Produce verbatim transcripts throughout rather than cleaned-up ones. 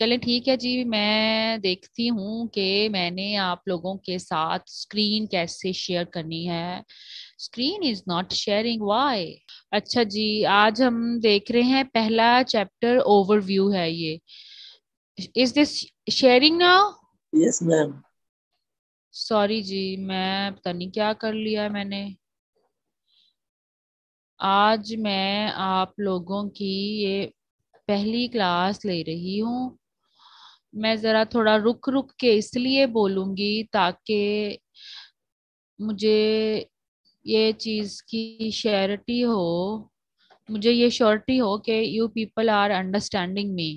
चलें ठीक है जी, मैं देखती हूँ कि मैंने आप लोगों के साथ स्क्रीन कैसे शेयर करनी है। Screen is not sharing, why? अच्छा जी, आज हम देख रहे हैं पहला चैप्टर ओवरव्यू है ये। Is this sharing now? Yes ma'am. Sorry जी, मैं पता नहीं क्या कर लिया मैंने। आज मैं आप लोगों की ये पहली क्लास ले रही हूँ। मैं ज़रा थोड़ा रुक रुक के इसलिए बोलूँगी ताकि मुझे ये चीज़ की श्योरिटी हो, मुझे ये श्योरिटी हो कि you people are understanding me.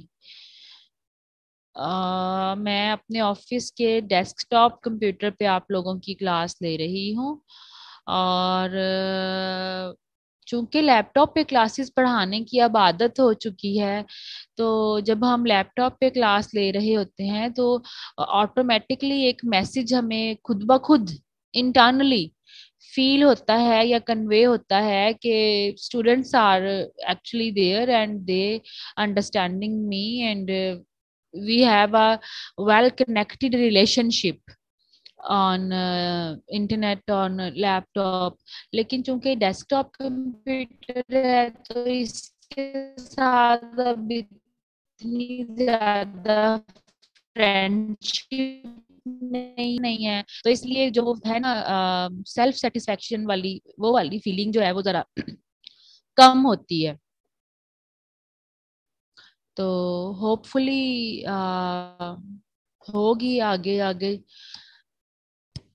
Uh, मैं अपने ऑफिस के डेस्कटॉप कंप्यूटर पे आप लोगों की क्लास ले रही हूँ, और चूंकि लैपटॉप पे क्लासेस पढ़ाने की अब आदत हो चुकी है, तो जब हम लैपटॉप पे क्लास ले रहे होते हैं तो ऑटोमेटिकली एक मैसेज हमें खुद ब खुद इंटरनली फील होता है या कन्वे होता है कि students are actually there and they understanding me and we have a well connected relationship on uh, internet, on laptop। लेकिन चूंकि डेस्कटॉप कंप्यूटर है तो इसके साथ अब इतनी ज्यादा फ्रेंडशिप नहीं नहीं है, तो इसलिए जो है ना सेल्फ सेटिस्फेक्शन वाली वो वाली फीलिंग जो है वो जरा कम होती है। तो होपफुली होगी आगे आगे।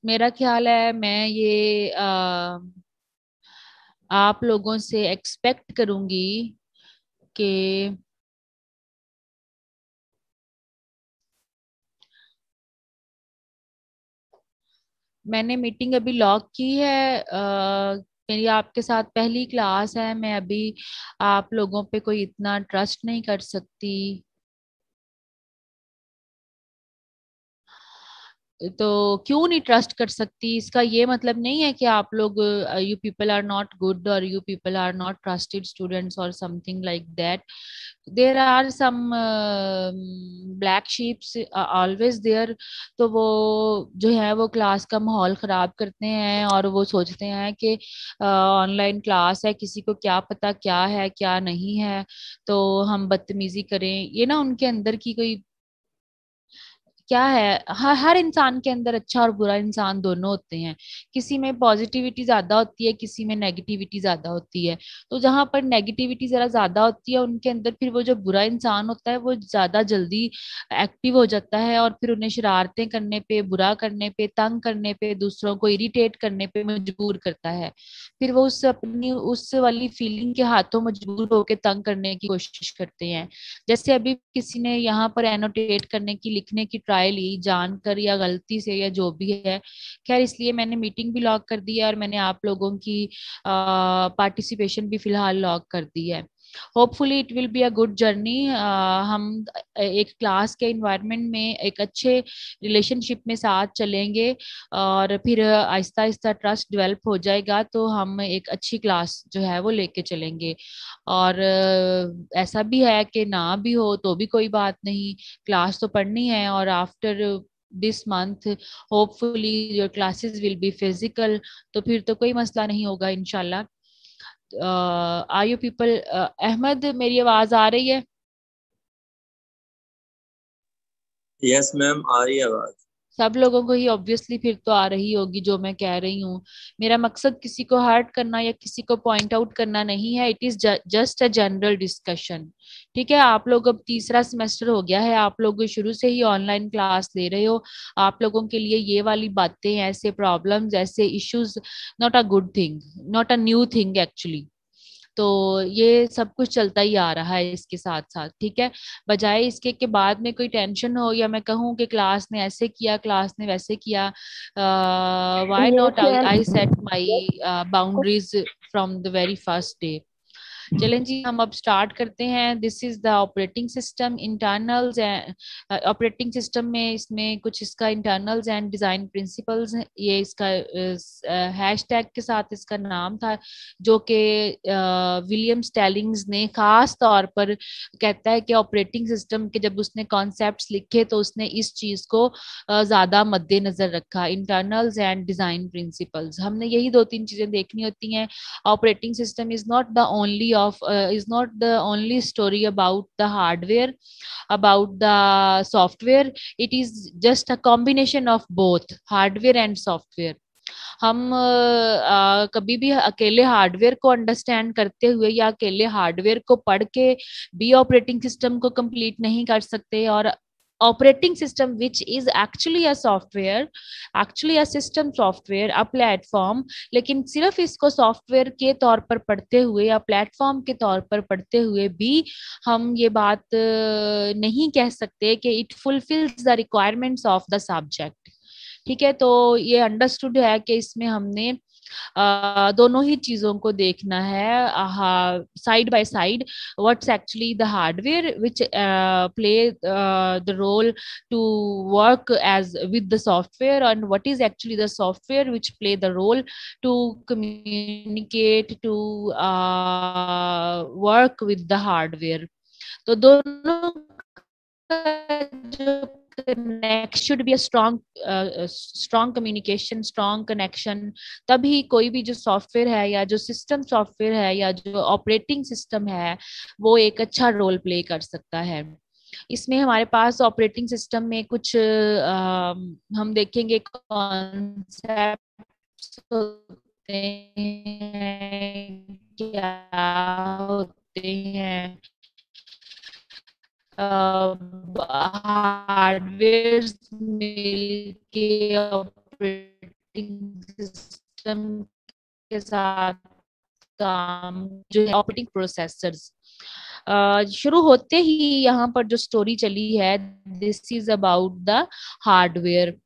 मेरा ख्याल है मैं ये आ, आप लोगों से एक्सपेक्ट करूंगी कि मैंने मीटिंग अभी लॉक की है। आ, मेरी आपके साथ पहली क्लास है, मैं अभी आप लोगों पे कोई इतना ट्रस्ट नहीं कर सकती, तो क्यों नहीं ट्रस्ट कर सकती? इसका ये मतलब नहीं है कि आप लोग you people are not good और you people are not trusted students और something like that. There are some black sheeps always there, तो वो जो है वो क्लास का माहौल ख़राब करते हैं और वो सोचते हैं कि ऑनलाइन क्लास है, किसी को क्या पता क्या है क्या नहीं है, तो हम बदतमीजी करें। ये ना उनके अंदर की कोई क्या है, हर हर इंसान के अंदर अच्छा और बुरा इंसान दोनों होते हैं, किसी में पॉजिटिविटी ज़्यादा होती है, किसी में नेगेटिविटी ज़्यादा होती है। तो जहाँ पर नेगेटिविटी ज़रा ज़्यादा होती है उनके अंदर, फिर वो जो बुरा इंसान होता है वो ज़्यादा जल्दी एक्टिव हो जाता है, और फिर उन्हें शरारतें करने पे, बुरा करने पे, तंग करने पे, दूसरों को इरिटेट करने पे मजबूर करता है। फिर वो उस अपनी उस वाली फीलिंग के हाथों मजबूर होकर तंग करने की कोशिश करते हैं। जैसे अभी किसी ने यहाँ पर एनोटेट करने की, लिखने की ली जानकर या गलती से या जो भी है, खैर इसलिए मैंने मीटिंग भी लॉक कर दी है और मैंने आप लोगों की पार्टिसिपेशन भी फिलहाल लॉक कर दी है। Hopefully it will be a good journey. हम एक क्लास के एनवायरनमेंट में एक अच्छे रिलेशनशिप में साथ चलेंगे और फिर आहिस्ता आहिस्ता ट्रस्ट डेवलप हो जाएगा, तो हम एक अच्छी क्लास जो है वो लेके चलेंगे। और uh, ऐसा भी है कि ना भी हो तो भी कोई बात नहीं, क्लास तो पढ़नी है। और after this month hopefully your classes will be physical, तो फिर तो कोई मसला नहीं होगा इंशाल्लाह। आर यू पीपल अहमद, मेरी आवाज आ रही है? यस मैम, आ रही है आवाज सब लोगों को ही। ऑब्वियसली फिर तो आ रही होगी जो मैं कह रही हूँ। मेरा मकसद किसी को हर्ट करना या किसी को पॉइंट आउट करना नहीं है, it is just a general discussion. ठीक है, आप लोग अब तीसरा सेमेस्टर हो गया है, आप लोग शुरू से ही ऑनलाइन क्लास ले रहे हो, आप लोगों के लिए ये वाली बातें, ऐसे प्रॉब्लम्स, ऐसे issues not a good thing, not a new thing actually. तो ये सब कुछ चलता ही आ रहा है इसके साथ साथ। ठीक है, बजाय इसके कि बाद में कोई टेंशन हो या मैं कहूँ कि क्लास ने ऐसे किया, क्लास ने वैसे किया, why not I set my boundaries from the very first day. चलें जी, हम अब स्टार्ट करते हैं। This is the operating system internals and operating system में इसमें कुछ इसका इंटरनल्स एंड डिजाइन प्रिंसिपल्स, ये इसका हैशटैग के साथ इसका नाम था जो कि विलियम स्टेलिंग्स ने खास तौर पर कहता है कि ऑपरेटिंग सिस्टम के जब उसने कॉन्सेप्ट्स लिखे तो उसने इस चीज को ज्यादा मद्देनजर रखा, इंटरनल्स एंड डिजाइन प्रिंसिपल्स। हमने यही दो तीन चीजें देखनी होती हैं। Operating system is not the only of is not the only story about the hardware, about the software, it is just a combination of both hardware and software. हम आ, कभी भी अकेले हार्डवेयर को अंडरस्टैंड करते हुए या अकेले हार्डवेयर को पढ़ के भी ऑपरेटिंग सिस्टम को कंप्लीट नहीं कर सकते। और operating system, which is actually a software, actually a system software, a platform, लेकिन सिर्फ इसको software के तौर पर पढ़ते हुए या platform के तौर पर पढ़ते हुए भी हम ये बात नहीं कह सकते कि it fulfills the requirements of the subject। ठीक है, तो ये understood है कि इसमें हमने Uh, दोनों ही चीजों को देखना है side by side. What's actually the hardware which play the role to work as with the software, and what is actually the software which play the role to communicate to work with the hardware. तो दोनों Connect, should be a strong, uh, strong communication, strong connection। तभी कोई भी जो software है या जो system software है या जो ऑपरेटिंग सिस्टम है वो एक अच्छा रोल प्ले कर सकता है। इसमें हमारे पास ऑपरेटिंग सिस्टम में कुछ uh, हम देखेंगे कॉन्सेप्ट्स होते हैं, क्या होते हैं। हार्डवेयर मिलके ऑपरेटिंग सिस्टम के साथ काम जो है ऑपरेटिंग प्रोसेसर्स। Uh, शुरू होते ही यहाँ पर जो स्टोरी चली है this is about the hardware.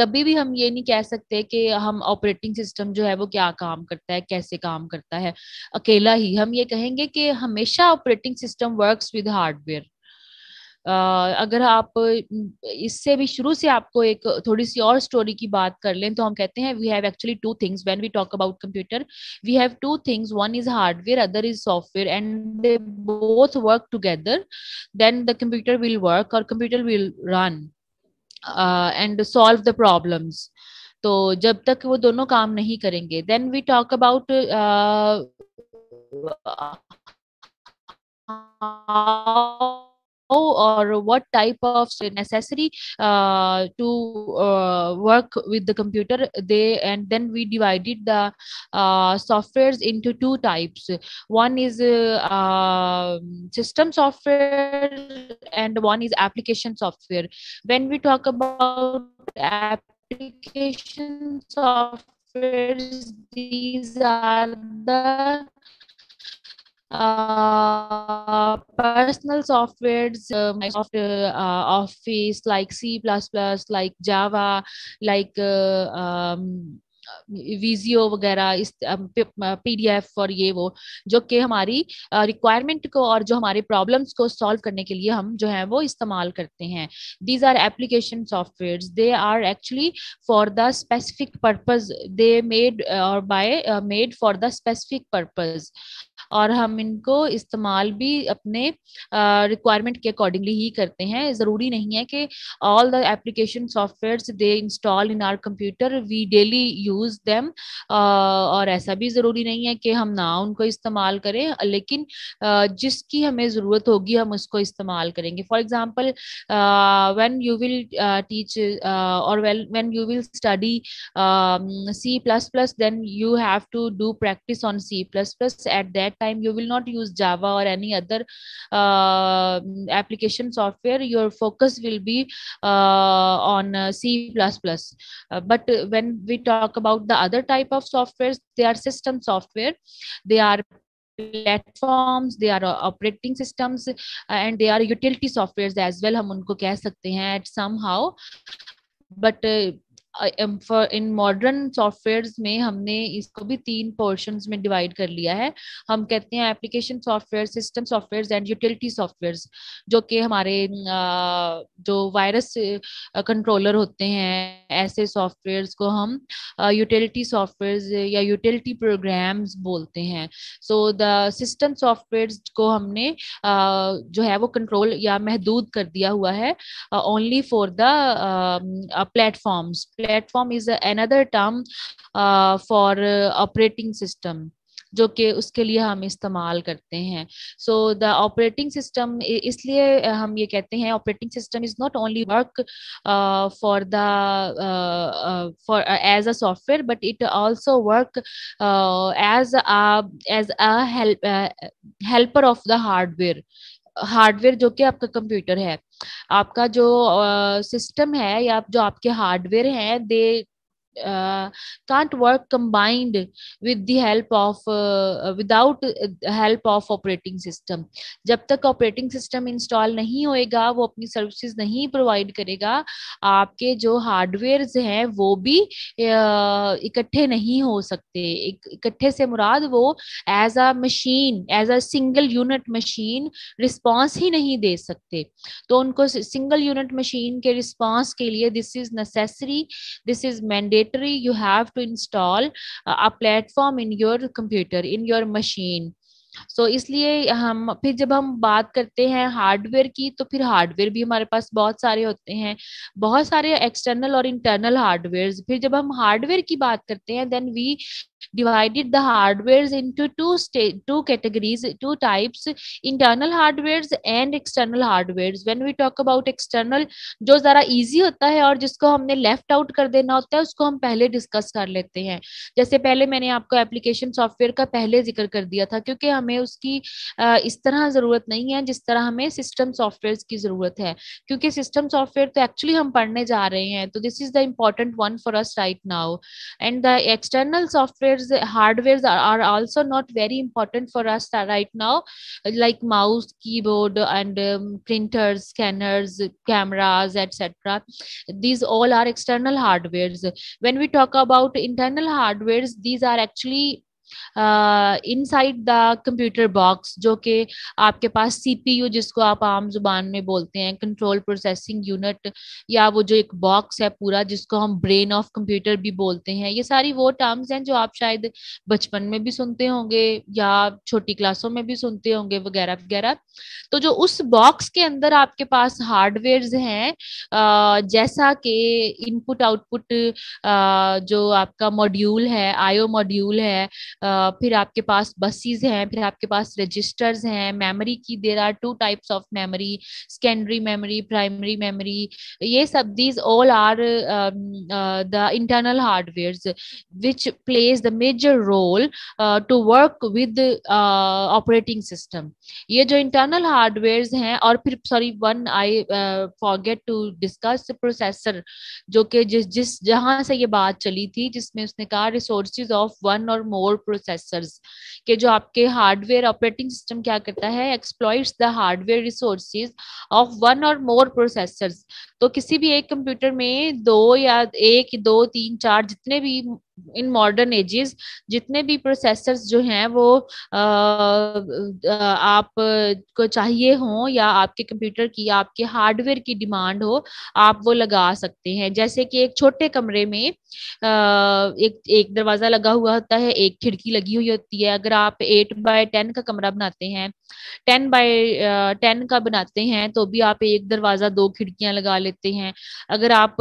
कभी भी हम ये नहीं कह सकते कि हम ऑपरेटिंग सिस्टम जो है वो क्या काम करता है, कैसे काम करता है अकेला ही। हम ये कहेंगे कि हमेशा operating system works with hardware. Uh, अगर आप इससे भी शुरू से आपको एक थोड़ी सी और स्टोरी की बात कर लें तो हम कहते हैं we have actually two things when we talk about computer, we have two things, one is hardware, other is software, and they both work together, then the computer will work और computer will run and solve the problems. तो जब तक वो दोनों काम नहीं करेंगे, then we talk about और what type of necessary uh, to uh, work with the computer they, and then we divided the uh, softwares into two types, one is uh, uh, system software and one is application software। When we talk about application softwares, these are the Uh, personal softwares, uh, software, uh, Office, like C plus plus, like Java, like uh, um, Visio वगैरह, इस PDF और ये वो जो कि हमारी requirement को और जो हमारे प्रॉब्लम्स को सॉल्व करने के लिए हम जो है वो इस्तेमाल करते हैं। These are application softwares, they are actually for the specific purpose, they made और by made for the specific purpose, और हम इनको इस्तेमाल भी अपने रिक्वायरमेंट uh, के अकॉर्डिंगली ही करते हैं। जरूरी नहीं है कि all the application softwares they install in our computer we daily use them, और ऐसा भी जरूरी नहीं है कि हम ना उनको इस्तेमाल करें, लेकिन uh, जिसकी हमें जरूरत होगी हम उसको इस्तेमाल करेंगे। For example when you will teach और when you will study C plus plus, then you have to do practice on C plus plus. At that time you will not use Java or any other uh, application software, your focus will be uh, on uh, C plus plus, uh, but when we talk about the other type of softwares, they are system software, they are platforms, they are operating systems, uh, and they are utility softwares as well, hum unko keh sakte hain somehow, but uh, इन modern softwares में हमने इसको भी तीन portions में divide कर लिया है। हम कहते हैं application software, system softwares and utility softwares, जो कि हमारे जो वायरस कंट्रोलर होते हैं ऐसे सॉफ्टवेयर्स को हम यूटिलिटी सॉफ्टवेयर्स या यूटिलिटी प्रोग्राम्स बोलते हैं। सो द सिस्टम सॉफ्टवेयर्स को हमने uh, जो है वो कंट्रोल या महदूद कर दिया हुआ है only for the platforms. Platform is another term for operating system, जो कि उसके लिए हम इस्तेमाल करते हैं। सो द ऑपरेटिंग सिस्टम, इसलिए हम ये कहते हैं operating system is not only work for the for as a software but it also work as as a helper of the hardware. Hardware जो कि आपका कंप्यूटर है, आपका जो सिस्टम uh, है या जो आपके हार्डवेयर हैं, दे can't work combined with the help of uh, without help of operating system। जब तक operating system install नहीं होएगा, वो अपनी services नहीं provide करेगा, आपके जो hardwares हैं वो भी uh, इकट्ठे नहीं हो सकते। इकट्ठे से मुराद वो as a machine, as a single unit machine response ही नहीं दे सकते। तो उनको single unit machine के response के लिए this is necessary, this is mandatory, you have to install a platform in your computer, in your machine। So so, इसलिए हम फिर जब हम बात करते हैं हार्डवेयर की, तो फिर हार्डवेयर भी हमारे पास बहुत सारे होते हैं, बहुत सारे एक्सटर्नल और इंटरनल हार्डवेयर। फिर जब हम हार्डवेयर की बात करते हैं, then we divided the hardwares into two state two categories, two types, internal hardwares and external hardwares। when we talk about external, जो ज़रा easy होता है और जिसको हमने left out कर देना होता है, उसको हम पहले discuss कर लेते हैं। जैसे पहले मैंने आपको application software का पहले जिक्र कर दिया था, क्योंकि हमें उसकी इस तरह ज़रूरत नहीं है जिस तरह हमें system softwares की ज़रूरत है, क्योंकि system software तो actually हम पढ़ने जा रहे हैं। तो this is the important one for us right now। and the external software, hardwares are also not very important for us right now, like mouse, keyboard and um, printers, scanners, cameras, etc। these all are external hardwares। when we talk about internal hardwares, these are actually inside the computer box, जो कि आपके पास CPU, जिसको आप आम जुबान में बोलते हैं कंट्रोल प्रोसेसिंग यूनिट, या वो जो एक बॉक्स है पूरा, जिसको हम ब्रेन ऑफ कंप्यूटर भी बोलते हैं। ये सारी वो टर्म्स हैं जो आप शायद बचपन में भी सुनते होंगे या छोटी क्लासों में भी सुनते होंगे वगैरह वगैरह। तो जो उस बॉक्स के अंदर आपके पास हार्डवेयर हैं, जैसा कि इनपुट आउटपुट जो आपका मॉड्यूल है, आईओ मॉड्यूल है, Uh, फिर आपके पास बसेस हैं, फिर आपके पास रजिस्टर्स हैं, मेमोरी की there are two types of memory, secondary memory, primary memory, ये सब these all are the internal hardwares which plays the major role to work with operating system. ये जो इंटरनल हार्डवेयर्स हैं, और फिर sorry, one I forget to discuss processor, जो कि जिस जिस जहां से ये बात चली थी, जिसमें उसने कहा resources of one or more processors, के जो आपके हार्डवेयर ऑपरेटिंग सिस्टम क्या करता है, exploits the hardware resources of one or more processors. तो किसी भी एक कंप्यूटर में दो या एक दो तीन चार जितने भी इन मॉडर्न एजेस जितने भी प्रोसेसर्स जो हैं वो आ, आप को चाहिए हो, या आपके कंप्यूटर की, आपके हार्डवेयर की डिमांड हो, आप वो लगा सकते हैं। जैसे कि एक छोटे कमरे में आ, एक एक दरवाज़ा लगा हुआ होता है, एक खिड़की लगी हुई होती है। अगर आप एट बाय टेन का कमरा बनाते हैं, टेन बाय टेन का बनाते हैं, तो भी आप एक दरवाज़ा दो खिड़कियां लगा लेते हैं। अगर आप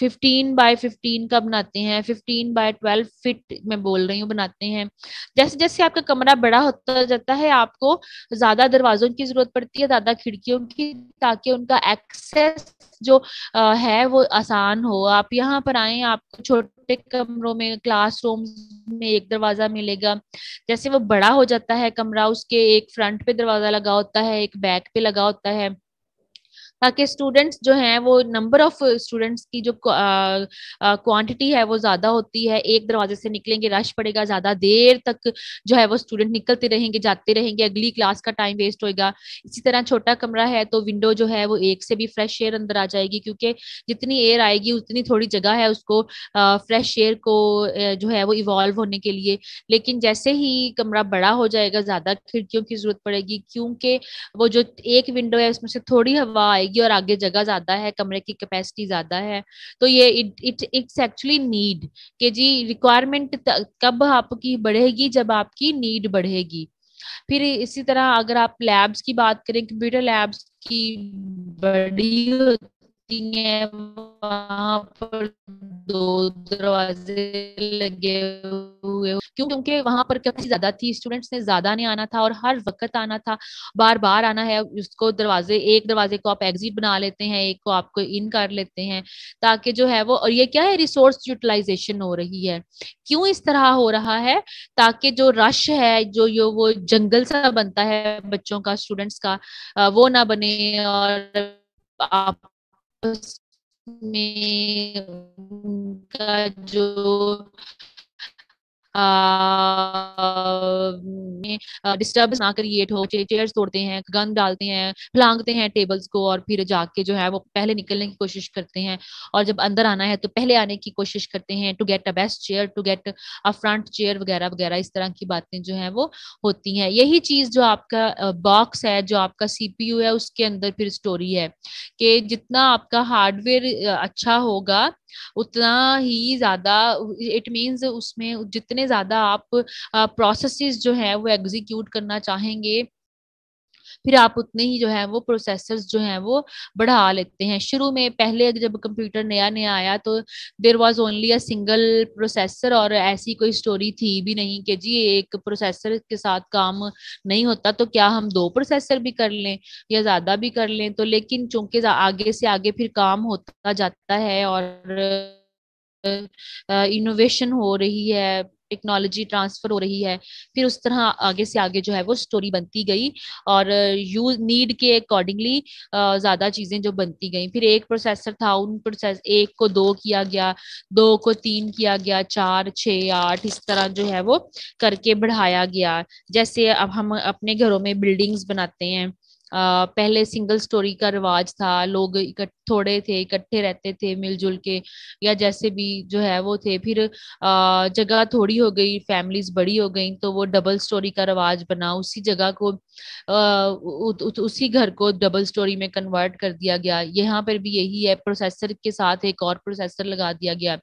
फिफ्टीन बाय फिफ्टीन का बनाते हैं, फिफ्टीन बाय ट्वेल्व फिट मैं बोल रही हूँ, बनाते हैं, जैसे जैसे आपका कमरा बड़ा होता जाता है, आपको ज्यादा दरवाजों की जरूरत पड़ती है, ज्यादा खिड़कियों की, ताकि उनका एक्सेस जो आ, है वो आसान हो। आप यहाँ पर आए, आपको छोटे कमरों में, क्लासरूम्स में एक दरवाजा मिलेगा। जैसे वो बड़ा हो जाता है कमरा, उसके एक फ्रंट पे दरवाजा लगा होता है, एक बैक पे लगा होता है, ताकि स्टूडेंट्स जो हैं वो नंबर ऑफ स्टूडेंट्स की जो क्वांटिटी है वो ज्यादा होती है। एक दरवाजे से निकलेंगे, रश पड़ेगा, ज्यादा देर तक जो है वो स्टूडेंट निकलते रहेंगे जाते रहेंगे, अगली क्लास का टाइम वेस्ट होएगा। इसी तरह छोटा कमरा है तो विंडो जो है वो एक से भी फ्रेश एयर अंदर आ जाएगी, क्योंकि जितनी एयर आएगी उतनी थोड़ी जगह है उसको फ्रेश एयर को जो है वो इवॉल्व होने के लिए। लेकिन जैसे ही कमरा बड़ा हो जाएगा ज्यादा खिड़कियों की जरूरत पड़ेगी, क्योंकि वो जो एक विंडो है उसमें से थोड़ी हवा आएगी और आगे जगह ज्यादा है, कमरे की कैपेसिटी ज्यादा है। तो ये it it it's actually need के जी रिक्वायरमेंट कब आपकी बढ़ेगी, जब आपकी नीड बढ़ेगी। फिर इसी तरह अगर आप लैब्स की बात करें, कंप्यूटर लैब्स की बड़ी होती है, वहां पर दो दरवाजे लगे हुए क्योंकि वहां पर कैपेसिटी ज्यादा थी, स्टूडेंट्स ने ज्यादा नहीं आना था और हर वक्त आना था, बार बार आना है उसको। दरवाजे एक दरवाजे को आप एग्जिट बना लेते हैं, एक को आपको इन कर लेते हैं, ताकि जो है वो, और ये क्या है, रिसोर्स यूटिलाइजेशन हो रही है। क्यों इस तरह हो रहा है? ताकि जो रश है, जो यो वो जंगल सा बनता है बच्चों का, स्टूडेंट्स का, वो ना बने और आप में उनका जो डिस्टर्बेंस ना क्रिएट हो। चेयर्स तोड़ते हैं, गंद डालते हैं, फलांगते हैं टेबल्स को, और फिर जाके जो है वो पहले निकलने की कोशिश करते हैं, और जब अंदर आना है तो पहले आने की कोशिश करते हैं, to get a best chair, to get a front chair वगैरह वगैरह। इस तरह की बातें जो है वो होती हैं। यही चीज जो आपका बॉक्स है, जो आपका सीपीयू है, उसके अंदर फिर स्टोरी है कि जितना आपका हार्डवेयर अच्छा होगा उतना ही ज्यादा, इट मींस उसमें जितने ज्यादा आप प्रोसेसेस जो है वो एग्जीक्यूट करना चाहेंगे, फिर आप उतने ही जो है वो प्रोसेसर्स जो है वो बढ़ा लेते हैं। शुरू में पहले जब कंप्यूटर नया नया आया तो there was only a single processor, और ऐसी कोई स्टोरी थी भी नहीं कि जी एक प्रोसेसर के साथ काम नहीं होता तो क्या हम दो प्रोसेसर भी कर लें या ज्यादा भी कर लें। तो लेकिन चूंकि आगे से आगे फिर काम होता जाता है और इनोवेशन हो रही है, टेक्नोलॉजी ट्रांसफर हो रही है, फिर उस तरह आगे से आगे जो है वो स्टोरी बनती गई और यूज नीड के अकॉर्डिंगली ज्यादा चीजें जो बनती गई। फिर एक प्रोसेसर था, उन प्रोसेस एक को दो किया गया, दो को तीन किया गया, चार, छः, आठ, इस तरह जो है वो करके बढ़ाया गया। जैसे अब हम अपने घरों में बिल्डिंग्स बनाते हैं, Uh, पहले सिंगल स्टोरी का रिवाज था, लोग थोड़े थे, इकट्ठे रहते थे मिलजुल के या जैसे भी जो है वो थे। फिर uh, जगह थोड़ी हो गई, फैमिलीज बड़ी हो गई, तो वो डबल स्टोरी का रिवाज बना, उसी जगह को uh, उ, उ, उसी घर को डबल स्टोरी में कन्वर्ट कर दिया गया। यहाँ पर भी यही है, प्रोसेसर के साथ एक और प्रोसेसर लगा दिया गया,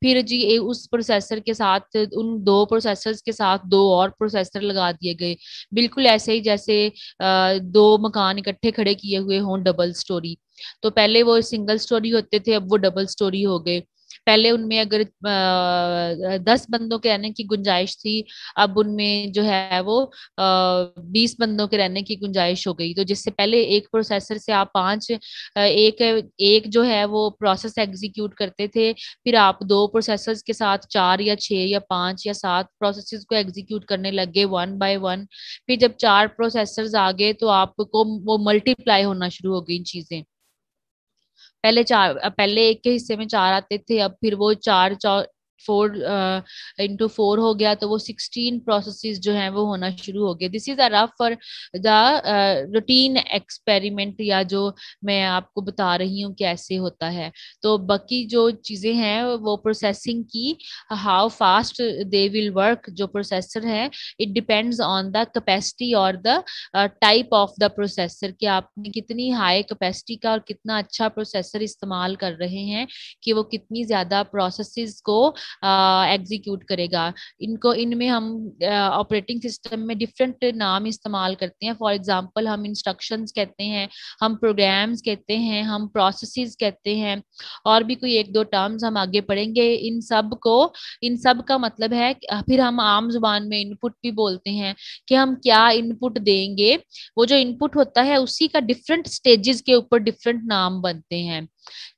फिर जी उस प्रोसेसर के साथ उन दो प्रोसेसर्स के साथ दो और प्रोसेसर लगा दिए गए, बिल्कुल ऐसे ही जैसे uh, दो मकान इकट्ठे खड़े किए हुए हों, डबल स्टोरी। तो पहले वो सिंगल स्टोरी होते थे, अब वो डबल स्टोरी हो गए। पहले उनमें अगर आ, दस बंदों के रहने की गुंजाइश थी, अब उनमें जो है वो आ, बीस बंदों के रहने की गुंजाइश हो गई। तो जिससे पहले एक प्रोसेसर से आप पांच एक एक जो है वो प्रोसेस एग्जीक्यूट करते थे, फिर आप दो प्रोसेसर्स के साथ चार या छः या पांच या सात प्रोसेसेस को एग्जीक्यूट करने लग गए, वन बाय वन। फिर जब चार प्रोसेसर्स आ गए तो आपको वो मल्टीप्लाई होना शुरू हो गई चीजें। पहले चार पहले एक के हिस्से में चार आते थे, अब फिर वो चार चार फोर इंटू फोर हो गया, तो वो सिक्सटीन प्रोसेसेस जो हैं वो होना शुरू हो गए। This is a rough for the routine experiment, या जो मैं आपको बता रही हूँ कैसे होता है। तो बाकी जो चीजें हैं वो प्रोसेसिंग की, how fast they will work जो प्रोसेसर है, it depends on the capacity और the type of the processor, कि आपने कितनी हाई कैपेसिटी का और कितना अच्छा प्रोसेसर इस्तेमाल कर रहे हैं कि वो कितनी ज्यादा प्रोसेसेस को एग्जीक्यूट uh, करेगा। इनको इनमें हम ऑपरेटिंग uh, सिस्टम में डिफरेंट नाम इस्तेमाल करते हैं। फॉर एग्जांपल हम इंस्ट्रक्शंस कहते हैं, हम प्रोग्राम्स कहते हैं, हम प्रोसेसेस कहते हैं, और भी कोई एक दो टर्म्स हम आगे पढ़ेंगे। इन सब को, इन सब का मतलब है, फिर हम आम जुबान में इनपुट भी बोलते हैं कि हम क्या इनपुट देंगे। वो जो इनपुट होता है उसी का डिफरेंट स्टेजेस के ऊपर डिफरेंट नाम बनते हैं,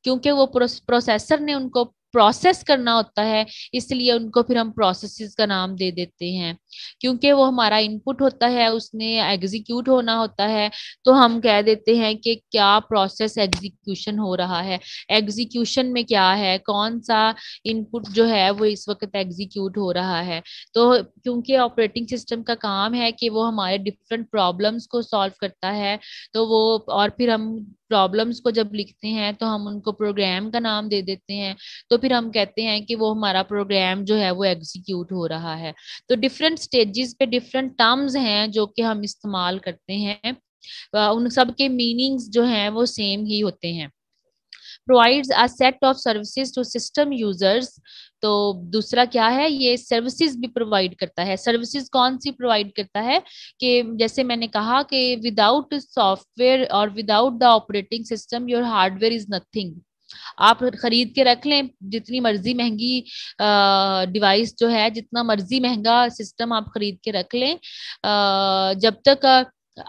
क्योंकि वो प्रोसेसर ने उनको प्रोसेस करना होता है, इसलिए उनको फिर हम प्रोसेसेस का नाम दे देते हैं। क्योंकि वो हमारा इनपुट होता है, उसने एग्जीक्यूट होना होता है, तो हम कह देते हैं कि क्या प्रोसेस एग्जीक्यूशन हो रहा है, एग्जीक्यूशन में क्या है, कौन सा इनपुट जो है वो इस वक्त एग्जीक्यूट हो रहा है। तो क्योंकि ऑपरेटिंग सिस्टम का काम है कि वो हमारे डिफरेंट प्रॉब्लम्स को सॉल्व करता है, तो वो और फिर हम प्रॉब्लम्स को जब लिखते हैं तो हम उनको प्रोग्राम का नाम दे देते हैं, तो फिर हम कहते हैं कि वो हमारा प्रोग्राम जो है वो एग्जीक्यूट हो रहा है। तो डिफरेंट स्टेजेस पे डिफरेंट टर्म्स हैं जो कि हम इस्तेमाल करते हैं, उन सब के मीनिंग्स जो हैं वो सेम ही होते हैं। Provides a set of services to system users, तो दूसरा क्या है, ये सर्विसेज भी प्रोवाइड करता है। सर्विसेज कौन सी प्रोवाइड करता है कि जैसे मैंने कहा कि विदाउट सॉफ्टवेयर और without the operating system your hardware is nothing. आप खरीद के रख लें जितनी मर्जी महंगी डिवाइस जो है, जितना मर्जी महंगा सिस्टम आप खरीद के रख लें, आ, जब तक आ,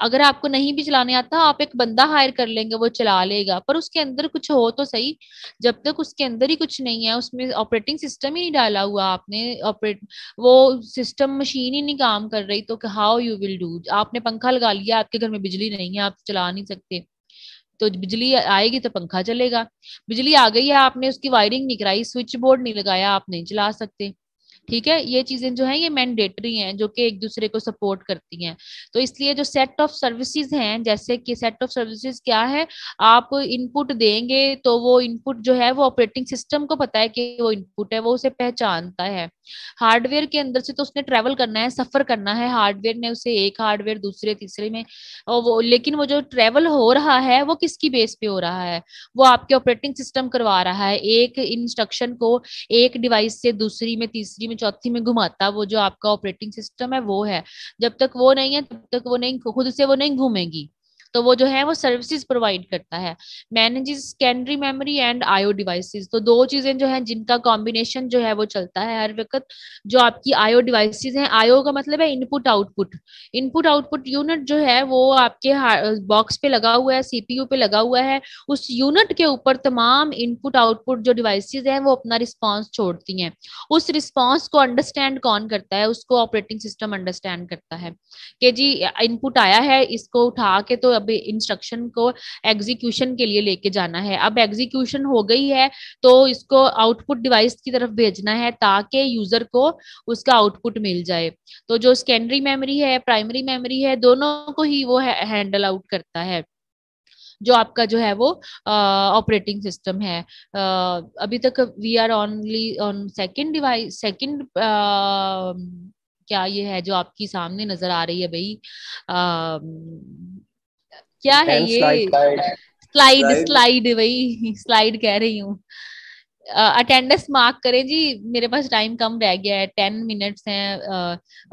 अगर आपको नहीं भी चलाने आता, आप एक बंदा हायर कर लेंगे वो चला लेगा, पर उसके अंदर कुछ हो तो सही। जब तक उसके अंदर ही कुछ नहीं है, उसमें ऑपरेटिंग सिस्टम ही नहीं डाला हुआ आपने, ऑपरेट वो सिस्टम मशीन ही नहीं काम कर रही, तो हाउ यू विल डू। आपने पंखा लगा लिया, आपके घर में बिजली नहीं है, आप चला नहीं सकते, तो बिजली आएगी तो पंखा चलेगा। बिजली आ गई है, आपने उसकी वायरिंग नहीं कराई, स्विच बोर्ड नहीं लगाया, आप नहीं चला सकते। ठीक है, ये चीजें जो हैं ये मैंडेटरी हैं, जो कि एक दूसरे को सपोर्ट करती हैं। तो इसलिए जो सेट ऑफ सर्विसेज हैं, जैसे कि सेट ऑफ सर्विसेज क्या है, आप इनपुट देंगे तो वो इनपुट जो है वो ऑपरेटिंग सिस्टम को पता है कि वो इनपुट है, वो उसे पहचानता है। हार्डवेयर के अंदर से तो उसने ट्रेवल करना है, सफर करना है, हार्डवेयर ने उसे एक हार्डवेयर दूसरे तीसरे में और वो, लेकिन वो जो ट्रेवल हो रहा है वो किसकी बेस पे हो रहा है, वो आपके ऑपरेटिंग सिस्टम करवा रहा है। एक इंस्ट्रक्शन को एक डिवाइस से दूसरी में तीसरी में चौथी में घुमाता वो जो आपका ऑपरेटिंग सिस्टम है वो है। जब तक वो नहीं है तब तक वो नहीं, खुद से वो नहीं घूमेगी। तो वो जो है वो सर्विसेज प्रोवाइड करता है। Manages secondary memory and IO devices, तो दो चीजें जो हैं जिनका कॉम्बिनेशन जो है वो चलता है हर वक्त। जो आपकी आईओ डिवाइसेस हैं, आईओ का मतलब है input output. Input output unit जो है वो आपके बॉक्स पे लगा हुआ है, सीपीयू पे लगा हुआ है, उस यूनिट के ऊपर तमाम इनपुट आउटपुट जो डिवाइसेस हैं वो अपना रिस्पॉन्स छोड़ती हैं। उस रिस्पॉन्स को अंडरस्टैंड कौन करता है, उसको ऑपरेटिंग सिस्टम अंडरस्टैंड करता है कि जी इनपुट आया है, इसको उठा के तो अब इंस्ट्रक्शन को एग्जीक्यूशन के लिए लेके जाना है। अब एग्जीक्यूशन हो गई है तो इसको आउटपुट डिवाइस की तरफ भेजना है ताकि यूजर को उसका आउटपुट मिल जाए। तो जो सेकेंडरी मेमोरी है, प्राइमरी मेमोरी है, दोनों को ही वो हैंडल आउट करता है जो आपका जो है वो ऑपरेटिंग सिस्टम है। आ, अभी तक we are only on second device, second क्या ये है जो आपकी सामने नजर आ रही है भाई, आ, क्या है ये स्लाइड स्लाइड वही स्लाइड कह रही हूँ। अटेंडेंस मार्क करें जी, मेरे पास टाइम कम रह गया है, टेन मिनट्स हैं।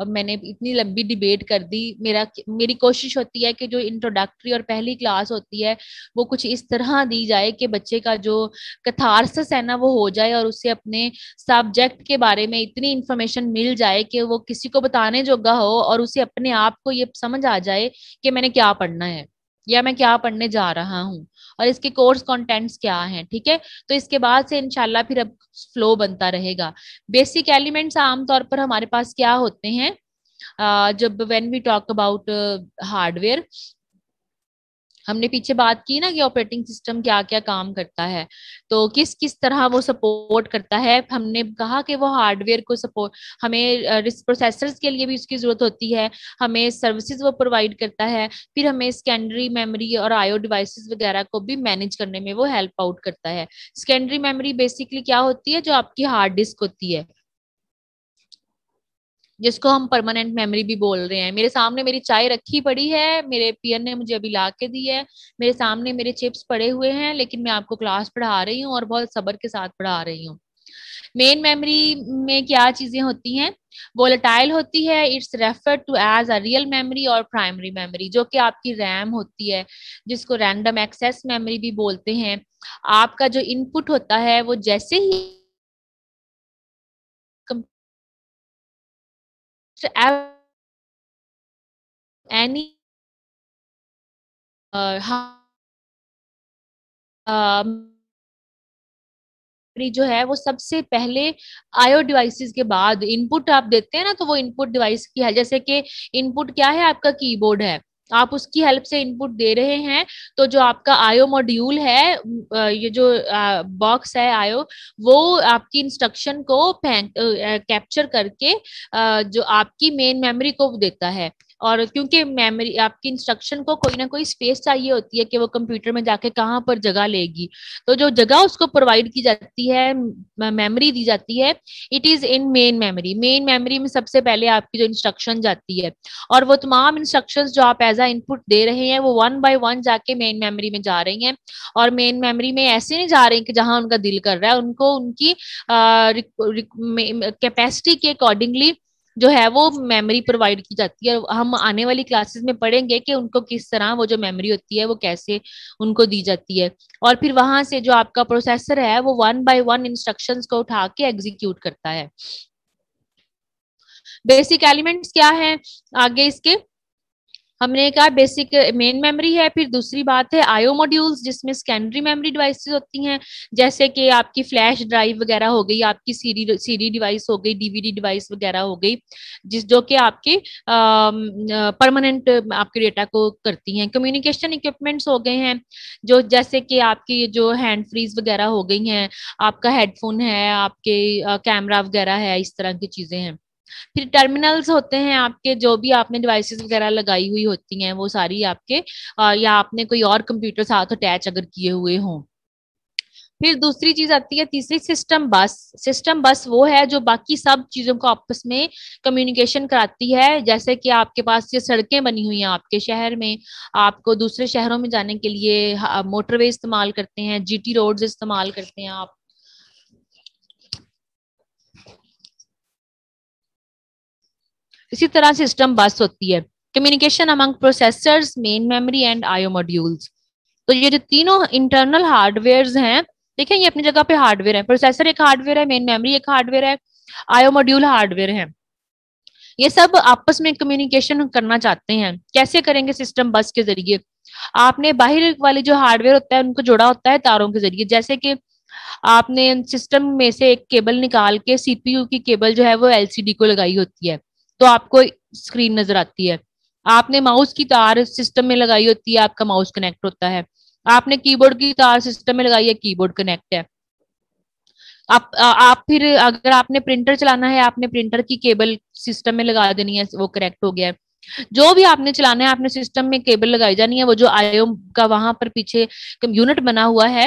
अब मैंने इतनी लंबी डिबेट कर दी। मेरा मेरी कोशिश होती है कि जो इंट्रोडक्टरी और पहली क्लास होती है वो कुछ इस तरह दी जाए कि बच्चे का जो कथार्सिस है ना वो हो जाए और उसे अपने सब्जेक्ट के बारे में इतनी इंफॉर्मेशन मिल जाए कि वो किसी को बताने जोगा हो और उसे अपने आप को ये समझ आ जाए कि मैंने क्या पढ़ना है या मैं क्या पढ़ने जा रहा हूँ और इसके कोर्स कंटेंट्स क्या हैं। ठीक है, तो इसके बाद से इंशाल्लाह फिर अब फ्लो बनता रहेगा। बेसिक एलिमेंट्स आमतौर पर हमारे पास क्या होते हैं जब when we talk about hardware, हमने पीछे बात की ना कि ऑपरेटिंग सिस्टम क्या क्या काम करता है, तो किस किस तरह वो सपोर्ट करता है। हमने कहा कि वो हार्डवेयर को सपोर्ट, हमें प्रोसेसर्स के लिए भी उसकी जरूरत होती है, हमें सर्विसेज वो प्रोवाइड करता है, फिर हमें सेकेंडरी मेमोरी और आईओ डिवाइसेस वगैरह को भी मैनेज करने में वो हेल्प आउट करता है। सेकेंडरी मेमोरी बेसिकली क्या होती है, जो आपकी हार्ड डिस्क होती है, जिसको हम परमानेंट मेमोरी भी बोल रहे हैं। मेरे सामने मेरी चाय रखी पड़ी है, मेरे पीयर ने मुझे अभी ला के दी है, मेरे सामने मेरे चिप्स पड़े हुए हैं, लेकिन मैं आपको क्लास पढ़ा रही हूँ और बहुत सब्र के साथ पढ़ा रही हूँ। मेन मेमोरी में क्या चीजें होती हैं, वोलेटाइल होती है, it's referred to as a real memory और प्राइमरी मेमोरी, जो कि आपकी रैम होती है, जिसको रैंडम एक्सेस मेमोरी भी बोलते हैं। आपका जो इनपुट होता है वो जैसे ही एनी जो है वो सबसे पहले आईओ डिवाइसेस के बाद इनपुट आप देते हैं ना, तो वो इनपुट डिवाइस की है। जैसे कि इनपुट क्या है, आपका कीबोर्ड है, आप उसकी हेल्प से इनपुट दे रहे हैं। तो जो आपका आईओ मॉड्यूल है, ये जो बॉक्स है आईओ, वो आपकी इंस्ट्रक्शन को कैप्चर करके जो आपकी मेन मेमोरी को देता है। और क्योंकि मेमोरी आपकी इंस्ट्रक्शन को कोई ना कोई स्पेस चाहिए होती है कि वो कंप्यूटर में जाके कहाँ पर जगह लेगी, तो जो जगह उसको प्रोवाइड की जाती है, मेमोरी दी जाती है, it is in main memory. Main memory में सबसे पहले आपकी जो इंस्ट्रक्शन जाती है, और वो तमाम इंस्ट्रक्शंस जो आप एज अ इनपुट दे रहे हैं वो वन बाय वन जाके मेन मेमोरी में जा रही हैं। और मेन मेमोरी में ऐसे नहीं जा रहे हैं कि जहाँ उनका दिल कर रहा है, उनको उनकी कैपेसिटी के अकॉर्डिंगली जो है वो मेमोरी प्रोवाइड की जाती है। हम आने वाली क्लासेस में पढ़ेंगे कि उनको किस तरह वो जो मेमोरी होती है वो कैसे उनको दी जाती है। और फिर वहां से जो आपका प्रोसेसर है वो वन बाय वन इंस्ट्रक्शंस को उठा के एग्जीक्यूट करता है। बेसिक एलिमेंट्स क्या है आगे इसके, हमने कहा बेसिक मेन मेमोरी है। फिर दूसरी बात है आईओ मॉड्यूल्स, जिसमें सेकेंडरी मेमोरी डिवाइसेस होती हैं, जैसे कि आपकी फ्लैश ड्राइव वगैरह हो गई, आपकी सीडी सीडी डिवाइस हो गई, डीवीडी डिवाइस वगैरह हो गई, जिस जो कि आपके परमानेंट आपके डेटा को करती हैं। कम्युनिकेशन इक्विपमेंट्स हो गए हैं, जो जैसे कि आपकी जो हैंड फ्रीज वगैरह हो गई हैं, आपका हेडफोन है, आपके कैमरा वगैरह है, इस तरह की चीजें हैं। फिर टर्मिनल्स होते हैं आपके, जो भी आपने डिवाइसेस वगैरह लगाई हुई होती हैं वो सारी आपके, या आपने कोई और कंप्यूटर साथ अटैच अगर किए हुए हों। फिर दूसरी चीज आती है तीसरी सिस्टम बस। सिस्टम बस वो है जो बाकी सब चीजों को आपस में कम्युनिकेशन कराती है। जैसे कि आपके पास ये सड़कें बनी हुई हैं आपके शहर में, आपको दूसरे शहरों में जाने के लिए मोटरवे इस्तेमाल करते हैं, जीटी रोड्स इस्तेमाल करते हैं आप। इसी तरह सिस्टम बस होती है। Communication among processors, main memory and IO modules. तो ये जो तीनों इंटरनल हार्डवेयर्स हैं, देखें ये अपनी जगह पे हार्डवेयर है। प्रोसेसर एक हार्डवेयर है, मेन मेमोरी एक हार्डवेयर है, आईओ मॉड्यूल हार्डवेयर है। ये सब आपस में कम्युनिकेशन करना चाहते हैं, कैसे करेंगे? सिस्टम बस के जरिए। आपने बाहर वाले जो हार्डवेयर होता है उनको जोड़ा होता है तारों के जरिए। जैसे कि आपने सिस्टम में से एक केबल निकाल के सीपीयू की केबल जो है वो एलसीडी को लगाई होती है, तो आपको स्क्रीन नजर आती है। आपने माउस की तार सिस्टम में लगाई होती है, आपका माउस कनेक्ट होता है। आपने कीबोर्ड की तार सिस्टम में लगाई है, कीबोर्ड कनेक्ट है। आप आप फिर अगर आपने प्रिंटर चलाना है, आपने प्रिंटर की केबल सिस्टम में लगा देनी है, वो कनेक्ट हो गया है। जो भी आपने चलाना है आपने सिस्टम में केबल लगाई जानी है। वो जो आईओ का वहां पर पीछे यूनिट बना हुआ है,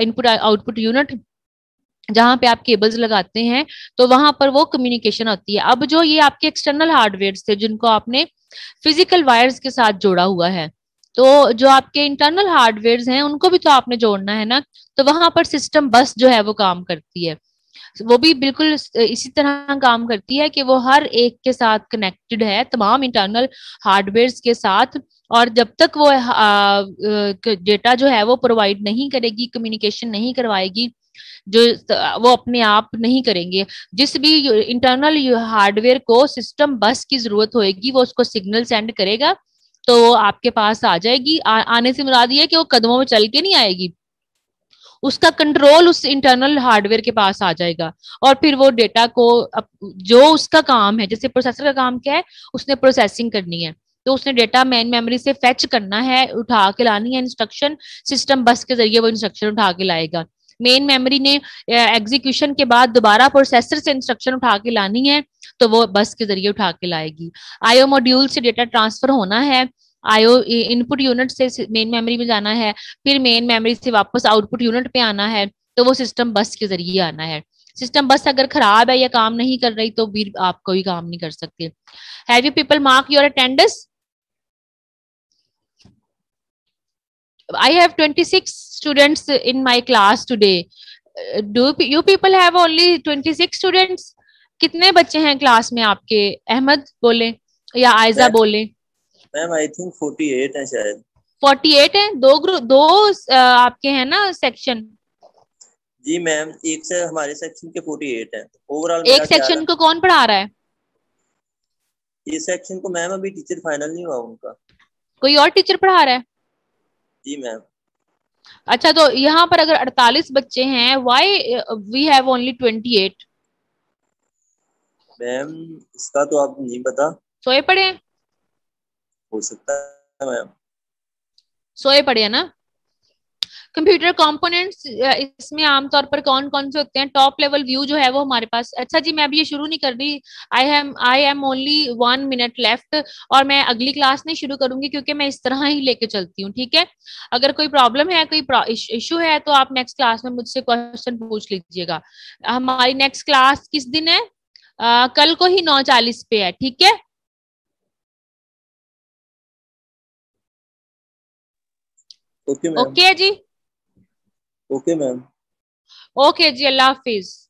इनपुट आउटपुट यूनिट, जहां पे आप केबल्स लगाते हैं, तो वहां पर वो कम्युनिकेशन होती है। अब जो ये आपके एक्सटर्नल हार्डवेयर थे जिनको आपने फिजिकल वायर्स के साथ जोड़ा हुआ है, तो जो आपके इंटरनल हार्डवेयर हैं उनको भी तो आपने जोड़ना है ना, तो वहां पर सिस्टम बस जो है वो काम करती है। वो भी बिल्कुल इसी तरह काम करती है कि वो हर एक के साथ कनेक्टेड है, तमाम इंटरनल हार्डवेयर के साथ। और जब तक वो डेटा जो है वो प्रोवाइड नहीं करेगी, कम्युनिकेशन नहीं करवाएगी, जो वो अपने आप नहीं करेंगे। जिस भी इंटरनल हार्डवेयर को सिस्टम बस की जरूरत होगी वो उसको सिग्नल सेंड करेगा, तो वो आपके पास आ जाएगी। आ, आने से मुराद ये है कि वो कदमों में चल के नहीं आएगी, उसका कंट्रोल उस इंटरनल हार्डवेयर के पास आ जाएगा। और फिर वो डेटा को जो उसका काम है, जैसे प्रोसेसर का काम क्या है, उसने प्रोसेसिंग करनी है, तो उसने डेटा मेन मेमोरी से फेच करना है, उठा के लानी है इंस्ट्रक्शन, सिस्टम बस के जरिए वो इंस्ट्रक्शन उठा के लाएगा। मेन मेमोरी ने एग्जीक्यूशन के बाद दोबारा प्रोसेसर से इंस्ट्रक्शन उठा के लानी है, तो वो बस के जरिए उठा के लाएगी। आईओ मॉड्यूल से डेटा ट्रांसफर होना है, आईओ इनपुट यूनिट से मेन मेमोरी में जाना है, फिर मेन मेमोरी से वापस आउटपुट यूनिट पे आना है, तो वो सिस्टम बस के जरिए आना है। सिस्टम बस अगर खराब है या काम नहीं कर रही तो भी आप कोई काम नहीं कर सकते। Have you people mark your attendance? I have twenty-six students in my class today. Do you people have only twenty-six students? कितने बच्चे हैं क्लास में आपके? अहमद बोले या आयजा बोले। मैम I think forty-eight हैं शायद। forty-eight हैं। दो ग्रुप दो आपके हैं ना सेक्शन? जी मैम, एक से हमारे सेक्शन के forty-eight हैं। ओवरऑल एक सेक्शन को कौन पढ़ा रहा है? इस सेक्शन को मैम अभी टीचर फाइनल नहीं हुआ उनका। कोई और टीचर पढ़ा रहा है? जी मैम। अच्छा, तो यहाँ पर अगर अड़तालीस बच्चे हैं, why we have only twenty eight? Ma'am इसका तो आप नहीं पता, सोए पड़े हैं, हो सकता है मैम सोए पड़े हैं ना। कंप्यूटर कंपोनेंट्स इसमें आमतौर पर कौन कौन से होते हैं? टॉप लेवल व्यू जो है वो हमारे पास। अच्छा जी, मैं अभी ये शुरू नहीं कर रही, I am I am only one minute left, और मैं अगली क्लास नहीं शुरू करूंगी क्योंकि मैं इस तरह ही लेके चलती हूँ, ठीक है। अगर कोई प्रॉब्लम है, कोई इशू है तो आप नेक्स्ट क्लास में मुझसे क्वेश्चन पूछ लीजिएगा। हमारी नेक्स्ट क्लास किस दिन है? आ, कल को ही नौ चालीस पे है, ठीक है। ओके okay, okay, जी ओके मैम, ओके जी, अल्लाह हाफिज।